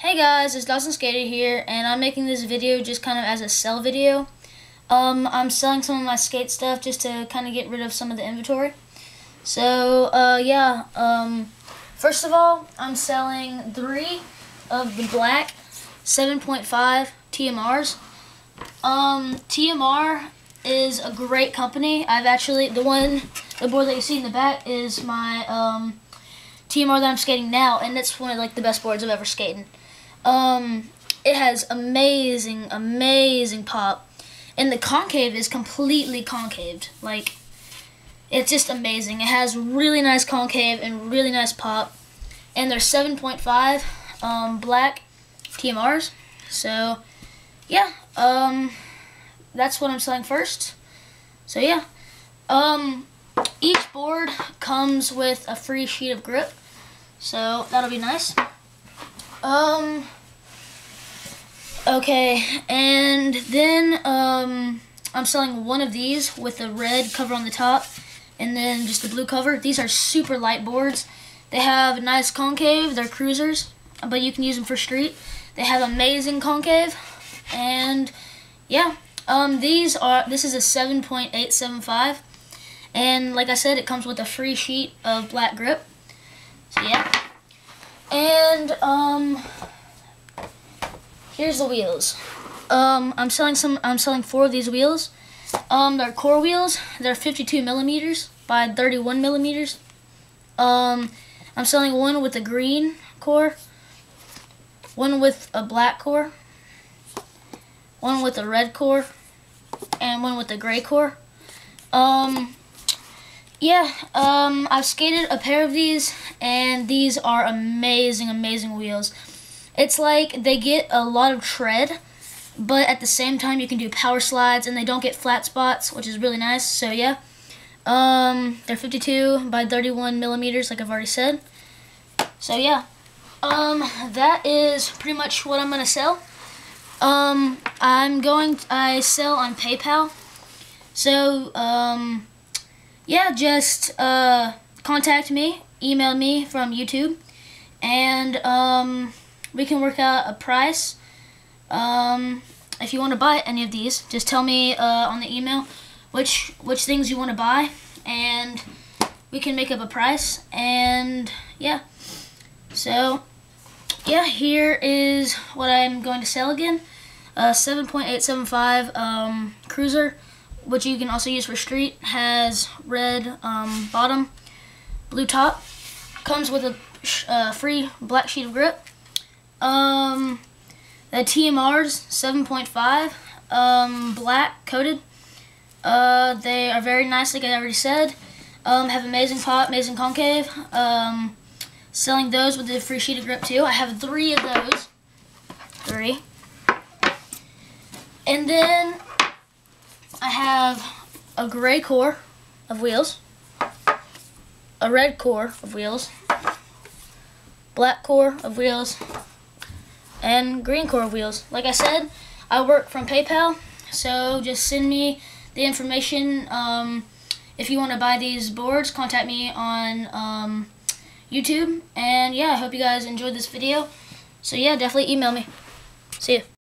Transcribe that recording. Hey guys, it's Dawson Skater here, and I'm making this video just kind of as a sell video. I'm selling some of my skate stuff just to kind of get rid of some of the inventory. So, first of all, I'm selling 3 of the black 7.5 TMRs. TMR is a great company. I've actually, the board that you see in the back is my TMR that I'm skating now, and it's one of like the best boards I've ever skated. It has amazing pop, and the concave is completely concaved. Like, it's just amazing. It has really nice concave and really nice pop, and they're 7.5 black TMRs. So yeah, that's what I'm selling first. So yeah, each board comes with a free sheet of grip, so that'll be nice. Okay, and then I'm selling one of these with a red cover on the top and then just the blue cover. These are super light boards. They have a nice concave. They're cruisers, but you can use them for street. They have amazing concave, and yeah, this is a 7.875, and like I said, it comes with a free sheet of black grip. So yeah. And here's the wheels. I'm selling 4 of these wheels. They're core wheels. They're 52 millimeters by 31 millimeters. I'm selling one with a green core, one with a black core, one with a red core, and one with a gray core. I've skated a pair of these, and these are amazing wheels. It's like they get a lot of tread, but at the same time you can do power slides, and they don't get flat spots, which is really nice. So yeah, they're 52 by 31 millimeters, like I've already said. So yeah, that is pretty much what I'm gonna sell. I sell on PayPal, so yeah, just contact me, email me from YouTube, and we can work out a price. If you want to buy any of these, just tell me on the email which things you want to buy, and we can make up a price. And yeah, so yeah, here is what I'm going to sell again: a 7.875 cruiser, which you can also use for street. Has red bottom, blue top, comes with a free black sheet of grip. The TMRs 7.5 black coated. They are very nice, like I already said. Have amazing pop, amazing concave. Selling those with a free sheet of grip too. I have 3 of those. 3. And then I have a gray core of wheels, a red core of wheels, black core of wheels, and green core of wheels. Like I said, I work from PayPal, so just send me the information. If you want to buy these boards, contact me on YouTube. And yeah, I hope you guys enjoyed this video. So yeah, definitely email me. See you.